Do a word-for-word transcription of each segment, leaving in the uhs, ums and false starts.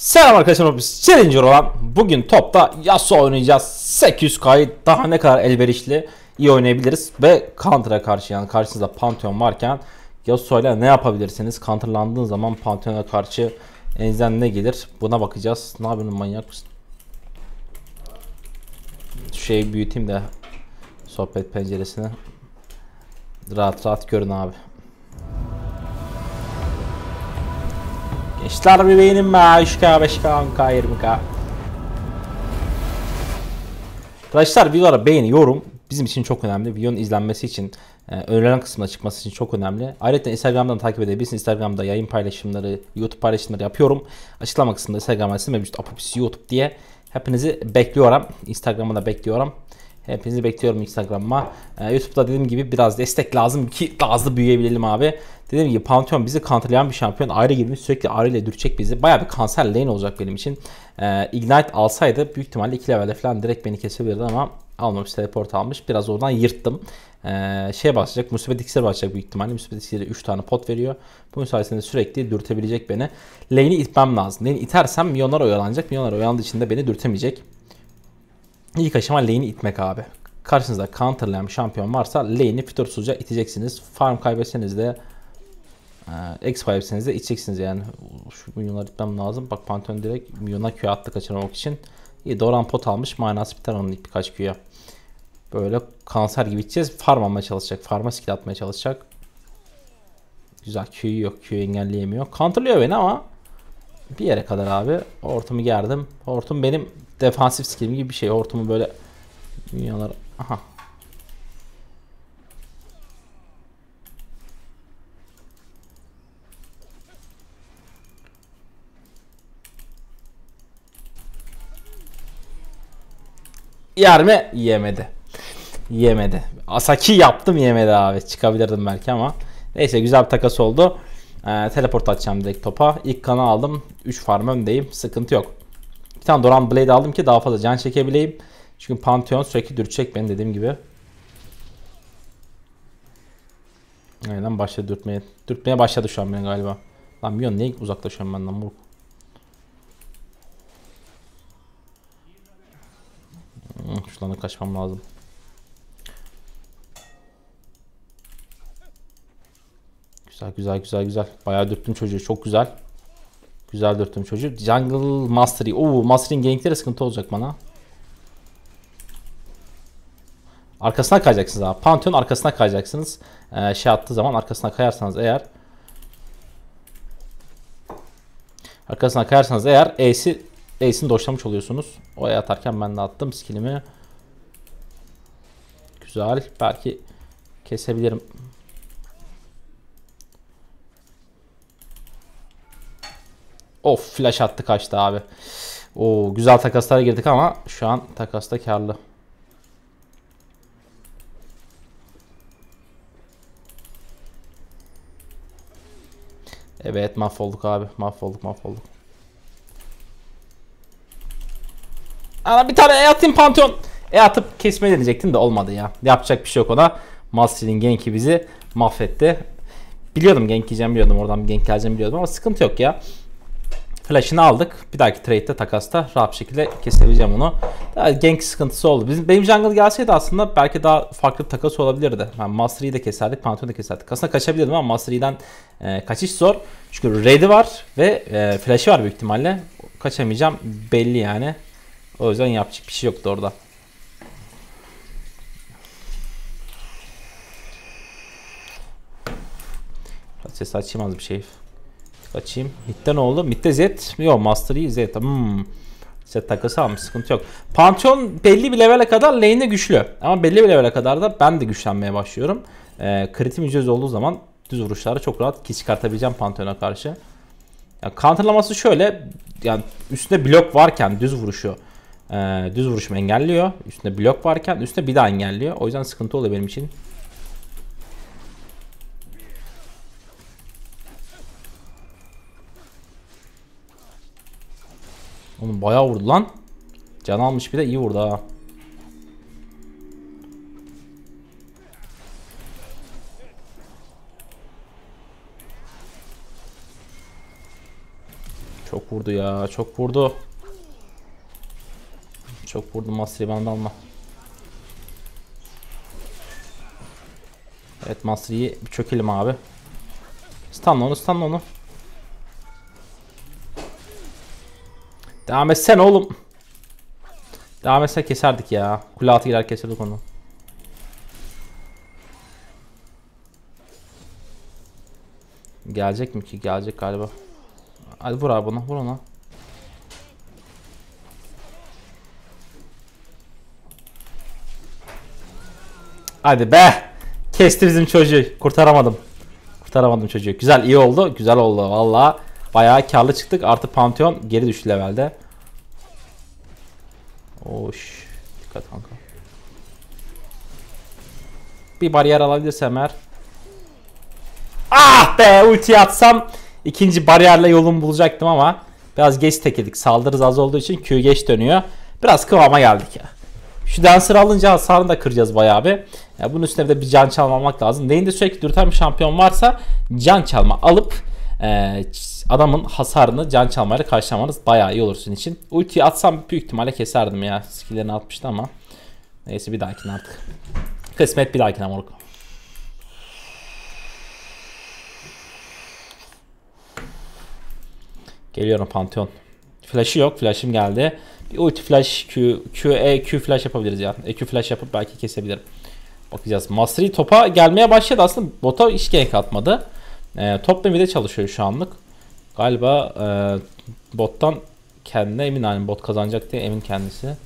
Selam arkadaşlar, Apophis Challenger olan bugün topta Yasuo oynayacağız. sekiz yüz kayı daha ne kadar elverişli, iyi oynayabiliriz ve Counter'a karşı, yani karşınızda Pantheon varken Yasuo'yla ne yapabilirsiniz? Counter'landığınız zaman Pantheon'a karşı elinizden ne gelir? Buna bakacağız. Ne yapıyorsun, manyak mısın? Şu şeyi büyüteyim de sohbet penceresini rahat rahat görün abi. İşler bir beğenim be, üç K, beş K, on K, yirmi K. Arkadaşlar videolara beğeni, yorum bizim için çok önemli. Videonun izlenmesi için, önerilen kısmına çıkması için çok önemli. Ayrıca Instagram'dan takip edebilirsiniz. Instagram'da yayın paylaşımları, YouTube paylaşımları yapıyorum. Açıklama kısmında Instagram adresim mevcut, Apophis YouTube diye. Hepinizi bekliyorum. Instagram'a da bekliyorum. Hepinizi bekliyorum Instagram'a. Ee, YouTube'da dediğim gibi biraz destek lazım ki daha hızlı büyüyebilelim abi. Dediğim gibi Pantheon bizi counterlayan bir şampiyon. Ayrı girmiş, sürekli ayrı ile dürtecek bizi. Bayağı bir kanser lane olacak benim için. Ee, Ignite alsaydı büyük ihtimalle iki levelde falan direkt beni kesebilirdi ama almamış, teleport almış. Biraz oradan yırttım. Ee, şey başlayacak, musibet iksiri başlayacak büyük ihtimalle. Musibet iksiri üç tane pot veriyor. Bunun sayesinde sürekli dürtebilecek beni. Lane'i itmem lazım. Lane'i itersem milyonlar oyalanacak. Milyonlar oyalandığı için de beni dürtemeyecek. İlk aşama lane'i itmek abi. Karşınızda counterlayan bir şampiyon varsa lane'i fütursuzca iteceksiniz. Farm kaybetseniz de e, exp kaybetseniz de iteceksiniz yani. Şu milyonlar itmem lazım. Bak Pantheon direkt milyona Q'ya attı kaçırmak için. İyi, doğran pot almış. Manası biter onun ilk birkaç Q'ya. Böyle kanser gibi iteceğiz. Farm almaya çalışacak. Farm'a skill atmaya çalışacak. Güzel, Q'yu yok. Q'yu engelleyemiyor. Counterlıyor beni ama bir yere kadar abi. Hortumu gerdim. Hortum benim defansif skillim gibi bir şey. Hortumu böyle dünyalar. Aha. Yer mi? Yemedi. Yemedi. Asaki yaptım, yemedi abi. Çıkabilirdim belki ama. Neyse, güzel bir takas oldu. Ee, teleport atacağım direkt topa. İlk kanı aldım. üç farm öndeyim. Sıkıntı yok. Bir tane Doran Blade aldım ki daha fazla can çekebileyim. Çünkü Pantheon sürekli dürtecek beni dediğim gibi. Aynen başladı dürtmeye. Dürtmeye başladı şu an beni galiba. Lan milyon niye uzaklaşıyorum benden moruk? Şuradan da kaçmam lazım. Güzel güzel güzel güzel. Bayağı dürttüm çocuğu, çok güzel. Güzel dörtüm çocuğu. Jungle Master Yi. Oo, Master Yi'nin gankleri sıkıntı olacak bana. Arkasına kayacaksınız abi. Pantheon arkasına kayacaksınız. Ee, şey attığı zaman arkasına kayarsanız eğer. Arkasına kayarsanız eğer E'si E'sini doşlamış oluyorsunuz. O E atarken ben de attım skillimi. Güzel. Belki kesebilirim. Of, flash attı kaçtı abi. Oo, güzel takaslara girdik ama şu an takasta karlı. Evet, mahvolduk abi. Mahvolduk mahvolduk. Ana, bir tane E atayım Pantheon. E atıp kesmeyi deneyecektim de olmadı ya. Yapacak bir şey yok ona. Master'in genki bizi mahvetti. Biliyordum gank yiyeceğimi, biliyordum oradan bir gank geleceğimi biliyordum ama sıkıntı yok ya. Flash'ını aldık. Bir dahaki trade'de, takasta rahat bir şekilde kesebileceğim onu. Daha gank sıkıntısı oldu. Bizim, benim jungle gelseydi aslında belki daha farklı bir takas olabilirdi. Yani Master Yi'yi de keserdik, Pantheon'u da keserdik. Aslında kaçabilirdim ama Master Yi'den e, kaçış zor. Çünkü red'i var ve e, flash'i var büyük ihtimalle. Kaçamayacağım belli yani. O yüzden yapacak bir şey yoktu orada. Ses açayım az bir şey. Açayım. Mid'de ne oldu? Mid'de Zed. Yok, Master Yi, Zed. Hmm. Zed takası almış. Sıkıntı yok. Pantheon belli bir levele kadar lane'de güçlü. Ama belli bir levele kadar da ben de güçlenmeye başlıyorum. Ee, kritim yüz olduğu zaman düz vuruşları çok rahat ki çıkartabileceğim Pantheon'a karşı. Yani counterlaması şöyle. Yani üstünde blok varken düz vuruşu e, düz vuruşumu engelliyor. Üstünde blok varken üstüne bir daha engelliyor. O yüzden sıkıntı oluyor benim için. Oğlum bayağı vurdu lan. Can almış, bir de iyi vurdu ha. Çok çok vurdu ya. Çok vurdu. Çok vurdu. Master Yi'yi bana alma. Evet, Master Yi'yi bir çökelim abi. Stunla onu, stunla onu. Devam etsene oğlum. Devam etsene keserdik ya. Kule altı girer keserdik onu. Gelecek mi ki? Gelecek galiba. Hadi vur abi ona, vur ona. Hadi be! Kesti bizim çocuğu. Kurtaramadım. Kurtaramadım çocuğu. Güzel, iyi oldu. Güzel oldu valla. Bayağı karlı çıktık. Artı Pantheon geri düştü levelde. Oş. Dikkat kanka. Bir bariyer alabilirsem eğer. Ah be, ulti atsam ikinci bariyerle yolumu bulacaktım ama biraz geç tekedik. Saldırız az olduğu için Q geç dönüyor. Biraz kıvama geldik ya. Şu Dancer alınca hasarını da kıracağız bayağı bir. Ya bunun üstüne de bir can çalmamak lazım. Lane'de sürekli dürten bir şampiyon varsa can çalma alıp e, adamın hasarını can çalmayla karşılamanız bayağı iyi olur sizin için. Ultiyi atsam büyük ihtimalle keserdim ya. Skillerini atmıştı ama. Neyse, bir dahakine artık. Kısmet bir dahakine moruk. Geliyorum Pantheon. Flash'ı yok. Flash'ım geldi. Bir ulti flash, Q, Q, E, Q flash yapabiliriz ya. E, Q flash yapıp belki kesebilirim. Bakacağız. Master Yi topa gelmeye başladı. Aslında bota hiç gank atmadı. E, top bir de çalışıyor şu anlık. Galiba e, bottan kendine emin. Yani bot kazanacak diye emin kendisi.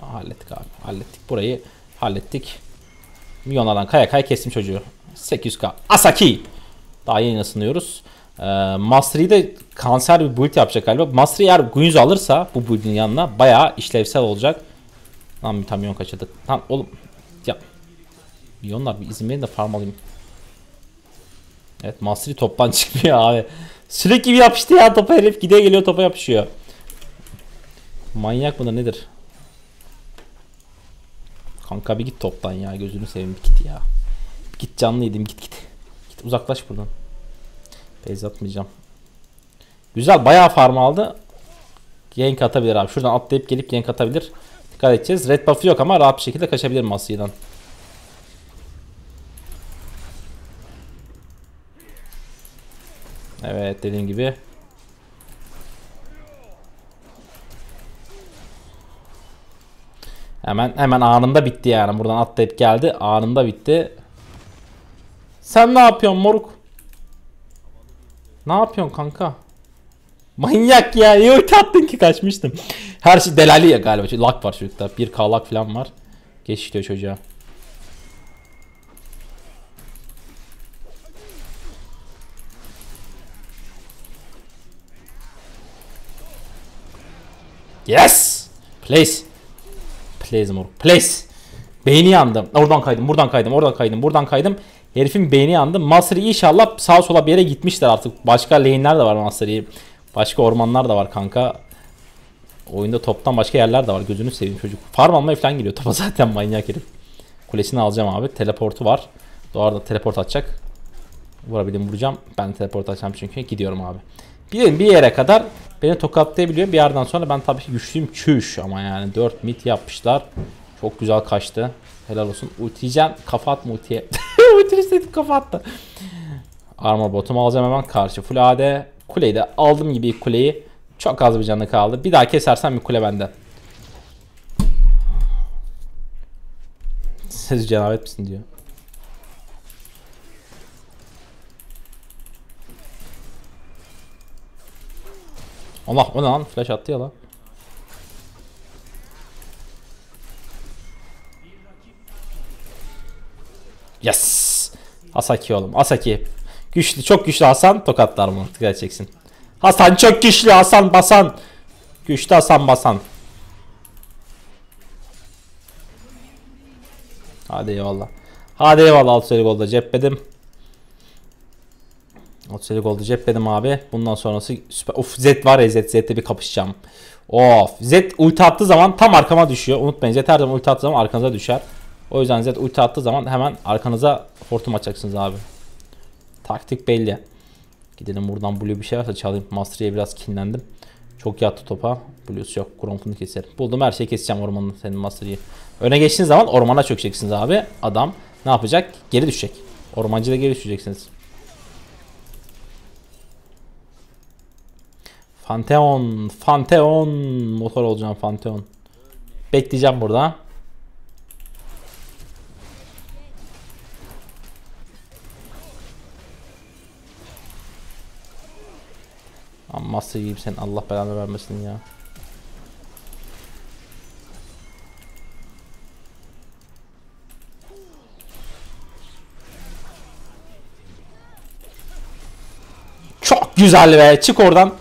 Hallettik abi. Hallettik. Burayı hallettik. Milyonlardan kaya kaya kestim çocuğu. sekiz yüz k. Asaki! Daha yeni ısınıyoruz. Ee, Master Yi de kanser bir build yapacak galiba. Master Yi eğer Guinness alırsa bu build'in yanına bayağı işlevsel olacak. Lan bir tam milyon kaçırdık. Lan oğlum. Ya. Milyonlar bir izin verin de farm alayım. Evet, Master Yi toptan çıkmıyor abi. Sürekli bir yapıştı ya topa herif. Gide geliyor topa yapışıyor. Manyak bunlar nedir? Kanka bir git toptan ya, gözünü seveyim, bir git ya. Bir git, canlı yedim, git git. Git uzaklaş buradan. Base atmayacağım. Güzel, bayağı farm aldı. Gank atabilir abi. Şuradan atlayıp gelip gank atabilir. Dikkat edeceğiz. Red buff'ı yok ama rahat bir şekilde kaçabilir Masya'dan. Evet, dediğim gibi. Hemen hemen anında bitti yani. Buradan atlayıp geldi. Anında bitti. Sen ne yapıyorsun moruk? Ne yapıyorsun kanka? Manyak ya. Niye öyle attın ki? Kaçmıştım. Her şey delali ya galiba. Lak var çocukta. bir k lak falan var. Geçişliyor çocuğa. Yes! Please! Please moruk. Please. Beyni yandım. Oradan kaydım. Buradan kaydım. Oradan kaydım. Buradan kaydım. Herifin beyni yandı. Master Yi inşallah sağa sola bir yere gitmişler artık. Başka lane'ler de var Master Yi. Başka ormanlar da var kanka. Oyunda toptan başka yerler de var. Gözünü seveyim çocuk. Farm almaya falan geliyor topa zaten manyak herif. Kulesini alacağım abi. Teleportu var. Doğru da teleport atacak. Vurabildim, vuracağım. Ben teleport atacağım çünkü. Gidiyorum abi. Bilin bir yere kadar beni tokatlayabiliyor. Bir yerden sonra ben tabii ki güçlüyüm. Çüş ama yani. dört mit yapmışlar. Çok güzel kaçtı. Helal olsun. Ultiyeceğim. Kafa atma ultiye. Ultiyecektim, kafa attı. Armor botumu alacağım hemen. Karşı full A D. Kuleyi de aldım gibi kuleyi. Çok az bir canı kaldı. Bir daha kesersem bir kule bende. Siz cenavet misin diyor. Allah, o ne lan? Flash attı ya lan. Yes! Asaki oğlum. Asaki. Güçlü. Çok güçlü Hasan. Tokatlar mı? Dikkat çeksin. Hasan çok güçlü. Hasan basan. Güçlü Hasan basan. Hadi eyvallah. Hadi eyvallah. altı elli golda cepledim. altı elli golda cepledim abi. Bundan sonrası süper. Of, Zed var ya, Zed. Zed'le bir kapışacağım. Of. Zed ulti attığı zaman tam arkama düşüyor. Unutmayın, Zed her zaman ulti attığı zaman arkanıza düşer. O yüzden Zed ulti attığı zaman hemen arkanıza hortum atacaksınız abi. Taktik belli. Gidelim buradan, blue bir şey varsa çalayım. Master'ye biraz kinlendim. Çok yattı topa. Blue'su yok. Gronk'unu keserim. Buldum, her şeyi keseceğim ormanın, senin Master'yi. Öne geçtiğiniz zaman ormana çökeceksiniz abi. Adam ne yapacak? Geri düşecek. Ormancı da geri düşeceksiniz. Pantheon, Pantheon, motor olacağım Pantheon. Bekleyeceğim burada. Amma sıyayım sen, Allah belanı vermesin ya. Çok güzel be, çık oradan.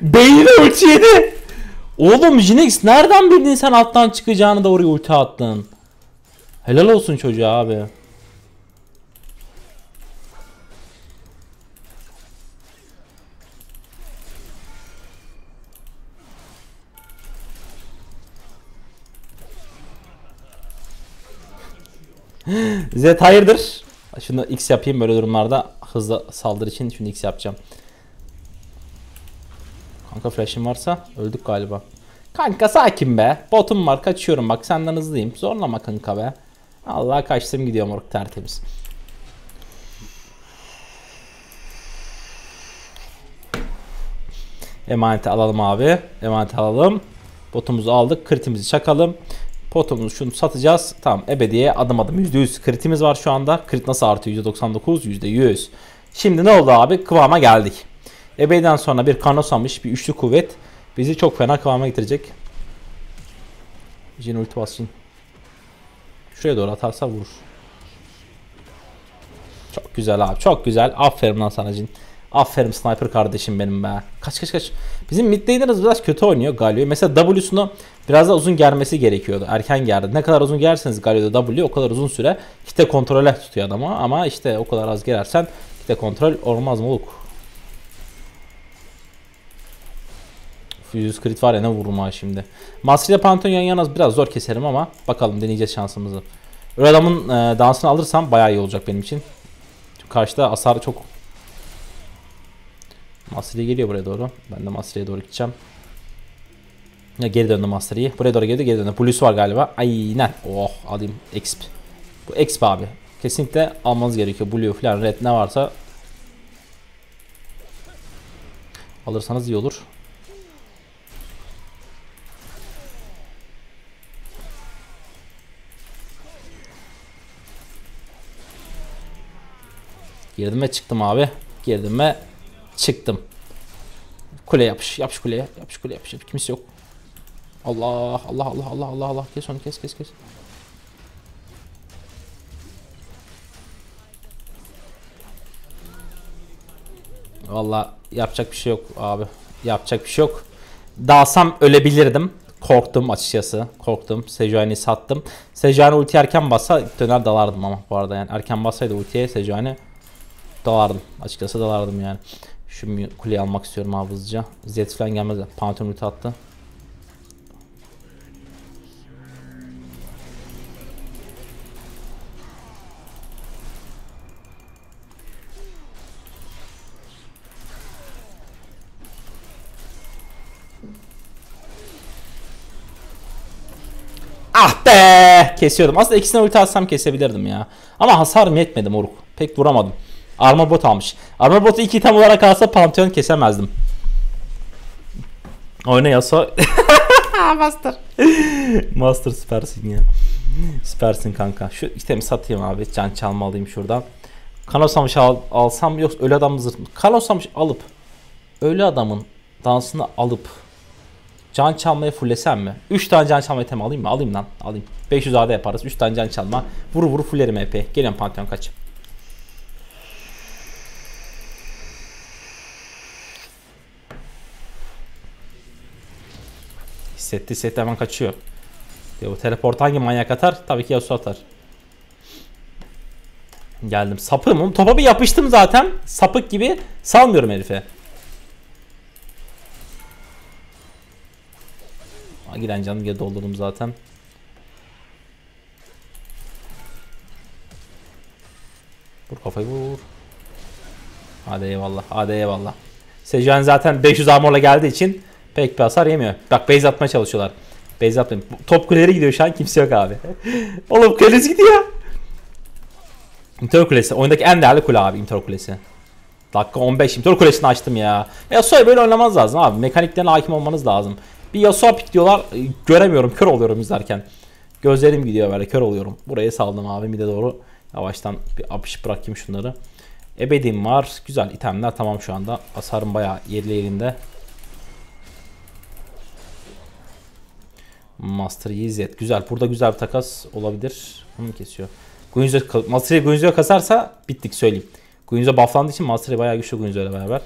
Beynine ulti yedi. Oğlum Jinx, nereden bildin sen alttan çıkacağını da oraya ulti attın. Helal olsun çocuğa abi. Zed hayırdır? Şunu X yapayım böyle durumlarda, hızlı saldırı için şunu X yapacağım. Kanka flash'im varsa öldük galiba. Kanka sakin be. Botum var, kaçıyorum bak, senden hızlıyım. Zorlama kanka be. Allah, kaçtım gidiyorum ork, tertemiz. Emaneti alalım abi. Emaneti alalım. Botumuzu aldık. Kritimizi çakalım. Potumuzu şunu satacağız. Tamam, ebediye adım adım. yüzde yüz kritimiz var şu anda. Krit nasıl artıyor? yüzde doksan dokuz, yüzde yüz. Şimdi ne oldu abi? Kıvama geldik. Ebey'den sonra bir kanosamış, bir üçlü kuvvet bizi çok fena kıvama getirecek. Jin ulti basın. Şuraya doğru atarsa vurur. Çok güzel abi, çok güzel. Aferin lan sana Jin. Aferin sniper kardeşim benim be. Kaç kaç kaç. Bizim mid laner'ımız biraz kötü oynuyor Galio. Mesela W'sunu biraz daha uzun germesi gerekiyordu. Erken gerdi. Ne kadar uzun gerseniz Galio'da W o kadar uzun süre kite kontrole tutuyor adamı. Ama işte o kadar az gerersen kite kontrol olmaz mı oluk. yüz crit var ya, ne vururum ha şimdi. Master ile Pantheon yan yana biraz zor keserim ama bakalım, deneyeceğiz şansımızı. Öyle adamın e, dansını alırsam bayağı iyi olacak benim için. Çünkü karşıda hasar çok. Master Yi geliyor buraya doğru. Ben de Master Yi'ye doğru gideceğim. Ya geri döndü Master Yi. Buraya doğru geldi, geri döndü. Plus var galiba. Aynen. Oh, alayım. Exp. Bu exp abi. Kesinlikle almanız gerekiyor. Blue falan, red ne varsa alırsanız iyi olur. Girdim ve çıktım abi. Girdim ve çıktım. Kule yapış. Yapış kuleye. Yapış kuleye yapış. yapış. Kimse yok. Allah Allah Allah Allah Allah Allah. Kes onu, kes kes kes. Vallahi yapacak bir şey yok abi. Yapacak bir şey yok. Dalsam ölebilirdim. Korktum açıkçası. Korktum. Sejuani'yi sattım. Sejuani ulti erken bassa döner dalardım ama bu arada yani. Erken bassaydı ultiye Sejuani dalardım. Açıkçası dalardım yani. Şu kuleyi almak istiyorum abi hızlıca. Zed falan gelmez. Pantheon ulti attı. Ah be! Kesiyordum. Aslında ikisine ulti atsam kesebilirdim ya. Ama hasarım yetmedi moruk. Pek vuramadım. Armor bot almış. Armor botu iki tam olarak alsa Pantheon kesemezdim. Oyna Yasuo. Master. Master süpersin ya. Süpersin kanka. Şu itemi satayım abi. Can çalma alayım şuradan. Kanosamış al, alsam yoksa ölü adam zırh mı? Kanosamış alıp ölü adamın dansını alıp can çalmayı fullesem mi? üç tane can çalma itemi alayım mı? Alayım lan. Alayım. beş yüz A D yaparız. üç tane can çalma. Vuru vuru fullerim E P. Geliyorum Pantheon, kaç. Hissetti hissetti, hemen kaçıyor. Ya bu teleport hangi manyak atar? Tabii ki Yasuo atar. Geldim. Sapım oğlum. Topa bir yapıştım zaten. Sapık gibi salmıyorum herife. Giden canım ya, doldurdum zaten. Vur kafayı, vur. Hadi eyvallah, hadi eyvallah. Sejuani zaten beş yüz armorla geldiği için pek bir hasar yemiyor. Bak base atmaya çalışıyorlar. Base atmayayım. Top kuleleri gidiyor şu an, kimse yok abi. Oğlum kulesi gidiyor. İmtihar kulesi. Oyundaki en değerli kule abi, imtihar kulesi. Dakika on beş, İmtihar kulesini açtım ya. Yasuo'ya böyle oynamanız lazım abi. Mekaniklerine hakim olmanız lazım. Bir Yasuo pick diyorlar. Göremiyorum. Kör oluyorum izlerken. Gözlerim gidiyor böyle. Kör oluyorum. Buraya saldım abi. Mide doğru. Yavaştan bir apışıp bırakayım şunları. Ebediğim var. Güzel itemler tamam şu anda. Hasarım bayağı yerli yerinde. Master Yi Zed. Güzel. Burada güzel bir takas olabilir. Onu kesiyor. Master Yi Guinzo'ya kasarsa bittik söyleyeyim. Guinzo bufflandığı için Master Yi bayağı güçlü Guinzo ile beraber.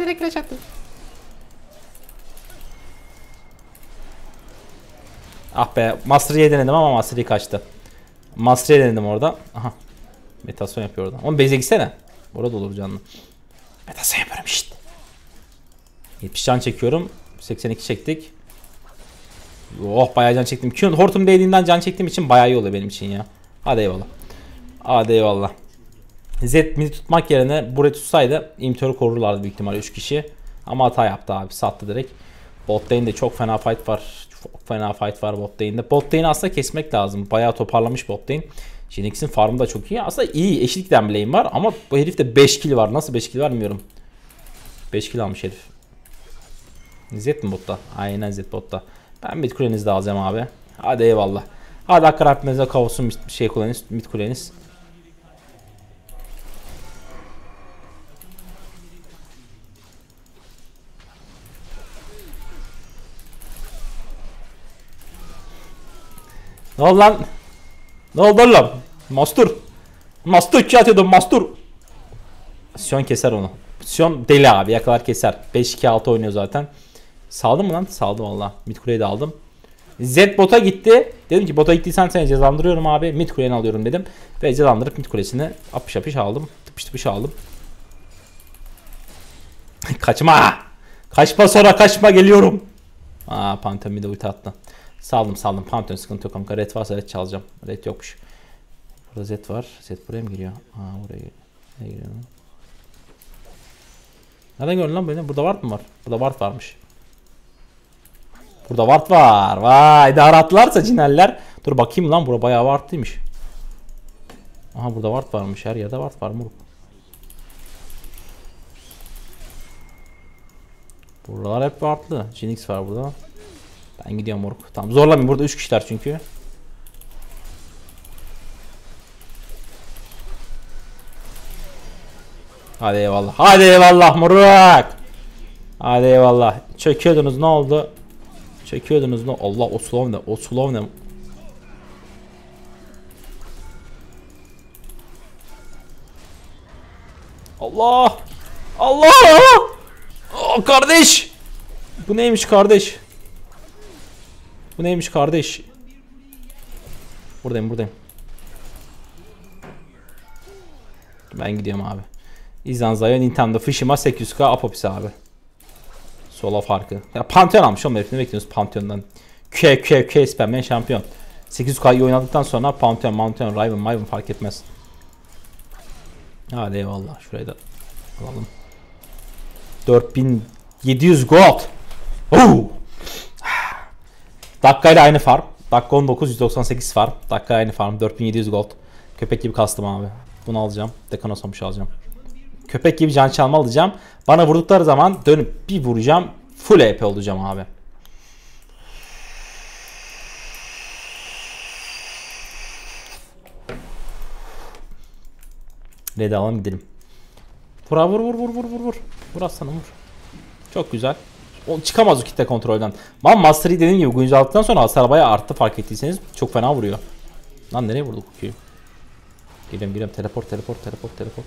Direkt flash attım. Ah be, Master Yi'ye denedim ama Master Yi kaçtı. Master Yi'ye denedim orada. Aha. Metasyon yapıyor orada. Oğlum base'e gitsene. Orada olur canlı. Metasyon yapıyorum işte. yetmiş can çekiyorum. seksen iki çektik. Oh bayağı can çektim. Q'nun hortum değdiğinden can çektiğim için bayağı iyi oluyor benim için ya. Hadi eyvallah. Hadi eyvallah. Zed midi tutmak yerine burayı tutsaydı İmtör'ü korurlardı büyük ihtimalle üç kişi. Ama hata yaptı abi. Sattı direkt. Bot lane'de çok fena fight var. Çok fena fight var bot lane'de. Bot lane'i aslında kesmek lazım. Bayağı toparlamış bot lane. Jinx'in farmı da çok iyi. Aslında iyi eşit giden bir lane var ama bu herifte beş kill var. Nasıl beş kill var bilmiyorum. beş kill almış herif. Zed mi botta? Aynen Zed botta. Ben mid kulenizi de alacağım abi. Hadi eyvallah. Hadi hakkı Rabbimize kavuşsun bir şey kuleniz, mid kuleniz. Ne oldu lan? Ne oldu lan? Master. Master iki atıyordum Master. Sion keser onu. Sion deli abi, yakalar keser. beş iki altı oynuyor zaten. Saldım mı lan? Saldım valla. Mid kuleyi de aldım. Zed bota gitti. Dedim ki bota gittiysen seni cezalandırıyorum abi. Mid kuleni alıyorum dedim. Ve cezalandırıp mid kulesini apış apış aldım. Tıpış tıpış aldım. Kaçma. Kaçma sonra kaçma geliyorum. Aa Pantheon bir de ulti attı. Saldım saldım. Pantheon sıkıntı yok kanka. Red varsa red çalacağım. Red yokmuş. Burada Zed var. Zed buraya mı giriyor? Aa buraya giriyor. Nereye giriyor lan? Nereden gördün lan böyle? Burada ward mı var? Burada ward varmış. Burada ward var. Vay daratlarsa cineller. Dur bakayım lan, bura bayağı wardlıymış. Aha burada ward varmış. Her yerde ward var muruk. Buralar hep wardlı. Jinx var burada. Ben gidiyorum muruk. Tamam zorlamayın, burada üç kişiler çünkü. Hadi eyvallah. Hadi eyvallah muruk. Hadi eyvallah. Çöküyordunuz, ne oldu? Çekiyordunuz lan. Allah o slow ne? O slow ne? Allah! Allah! Oh, kardeş! Bu neymiş kardeş? Bu neymiş kardeş? Buradayım buradayım. Ben gidiyorum abi. İzanza'ya Nintendo Fishima sekiz yüz K Apophis abi. Sola farkı. Ya Pantheon almış oğlum, herifini bekliyoruz Pantheon'dan. Q, Q, Q spamleyen şampiyon. sekiz yüz K'yı oynadıktan sonra Pantheon, Pantheon, Riven, Riven fark etmez. Hadi eyvallah. Şurayı da alalım. dört bin yedi yüz gold. Ooo. Dakikayla aynı farm. Dakika on dokuz, yüz doksan sekiz farm. Dakika aynı farm. dört bin yedi yüz gold. Köpek gibi kastım abi. Bunu alacağım. Dekanosamış alacağım. Köpek gibi can çalma alacağım. Bana vurdukları zaman dönüp bir vuracağım. Full E P olacağım abi. Red alalım gidelim. Vura vur vur vur vur vur vur. Vur aslanım vur. Çok güzel. O, çıkamaz o kitle kontrolden. Lan Master Yi dediğim gibi Guinzo aldıktan sonra hasar bayağı arttı, fark ettiyseniz. Çok fena vuruyor. Lan nereye vurduk bu Q'yu? Geliyorum geliyorum. Teleport teleport teleport teleport.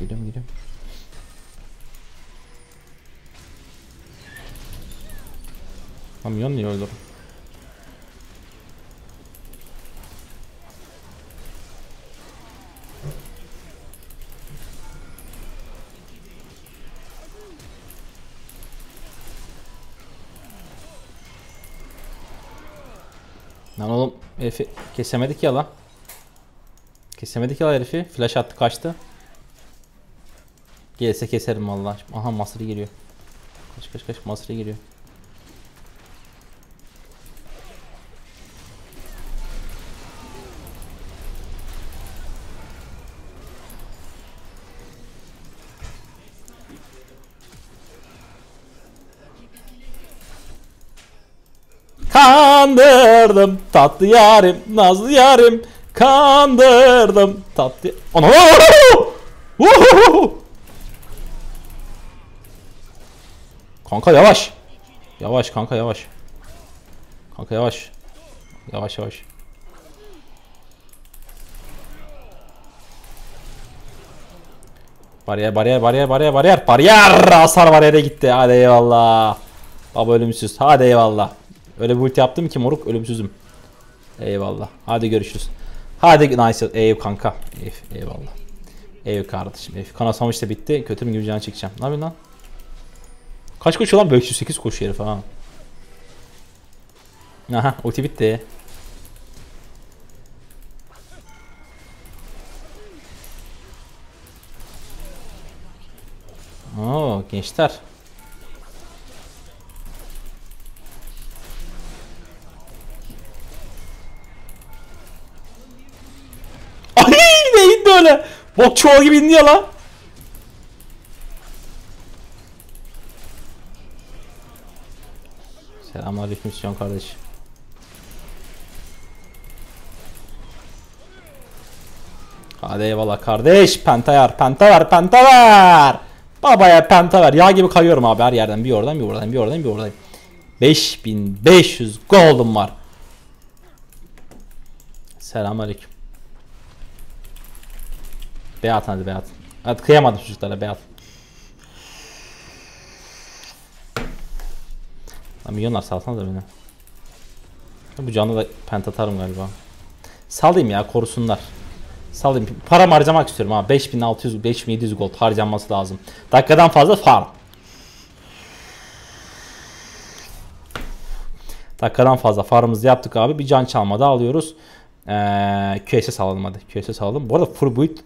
Geliyorum geliyorum. Kamyon niye öldü? Lan oğlum herifi kesemedik ya lan. Kesemedik ya herifi. Flash attı kaçtı. Gelse keserim vallahi. Aha Master Yi geliyor. Kaç kaç kaç Master Yi geliyor. Kandırdım tatlı yarim, nazlı yarim. Kandırdım tatlı. Ana! Kanka yavaş. Yavaş kanka yavaş. Kanka yavaş. Yavaş yavaş. Bariyer bariyer bariyer bariyer bariyer. Bariyer hasar bariyere gitti. Hadi eyvallah. Baba ölümsüz. Hadi eyvallah. Öyle bir ulti yaptım ki moruk ölümsüzüm. Eyvallah. Hadi görüşürüz. Hadi nice. Eyv kanka. Eyv eyvallah. Eyv kardeşim. Eyv. Kanasam işte bitti. Kötüm gibi canı çekeceğim. Ne yapayım lan? Kaç koşuyor lan? beş yüz sekiz koşuyor herif ha. Aha ulti bitti. Oo gençler. Bok çoğal gibi indi ya lan. Selamünaleyküm Sejuan kardeş. Hadi eyvallah kardeş. Penta ver, penta ver, penta ver. Babaya penta ver. Yağ gibi kayıyorum abi her yerden. Bir oradan, bir oradan, bir oradan, bir oradan. beş bin beş yüz gold'um var. Selamünaleyküm. Beyat hadi beyat. Hadi kıyamadım çocuklara beyat. Lan milyonlar salsana da beni. Bu canlı da pent atarım galiba. Salayım ya korusunlar. Salayım. Param harcamak istiyorum ha. beş bin altı yüz beş bin yedi yüz gold harcanması lazım. Dakikadan fazla farm. Dakikadan fazla farmımızı yaptık abi. Bir can çalmada alıyoruz. Ee, Q S'e salalım hadi. Q S'e salalım. Bu arada full build.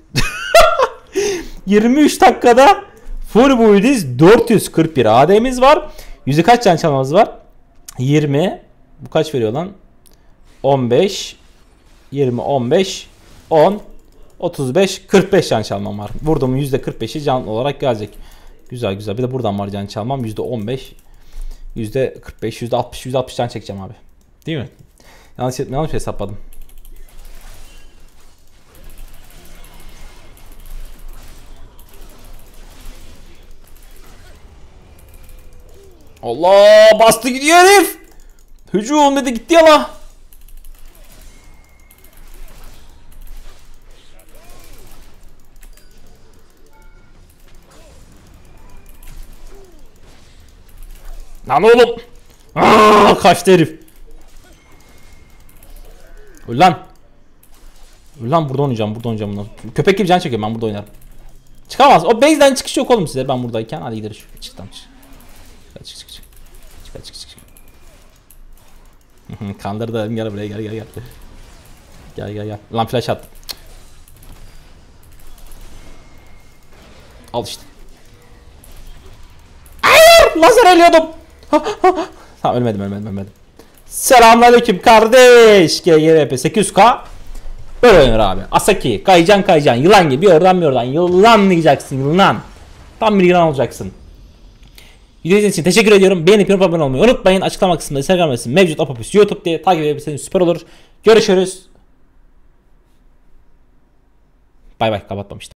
yirmi üç dakikada full buildiz. dört yüz kırk bir A D'miz var. yüzü kaç can çalmamız var? yirmi. Bu kaç veriyor lan? on beş. yirmi, on beş, on, otuz beş, kırk beş can çalmam var. Vurdum yüzde kırk beşi can olarak gelecek. Güzel güzel. Bir de buradan var can çalmam. yüzde on beş, yüzde kırk beş, yüzde altmış, yüzde altmış can çekeceğim abi. Değil mi? Yanlış, yanlış hesapladım. Allah bastı gidiyor herif. Hücum dedi gitti yala. Lan oğlum. Aa, kaçtı herif. Ulan. Ulan burada oynayacağım burada oynayacağım bundan. Köpek gibi can çekiyor ben burada oynarım. Çıkamaz o base'den çıkış yok oğlum size ben buradayken hadi gideriz. Çıktan çık. Çık çık çık. Çık çık çık. Kandırdım gel buraya gel gel gel. Gel gel gel. Lan flash attım. Al işte. Hayır! Lazer eliyordum. Tamam ölmedim ölmedim ölmedim. Selamünaleyküm kardeş. G G R P sekiz yüz K. Böyle oynur abi. Asaki kayacan kayacan yılan gibi oradan bir oradan yılanlayacaksın yılan. Tam bir yılan olacaksın. İzlediğiniz için teşekkür ediyorum. Beğenip yorum abone olmayı unutmayın. Açıklama kısmında Instagram adresim mevcut. Apophis YouTube diye takip edebilirseniz süper olur. Görüşürüz. Bay bay kapatmamıştım.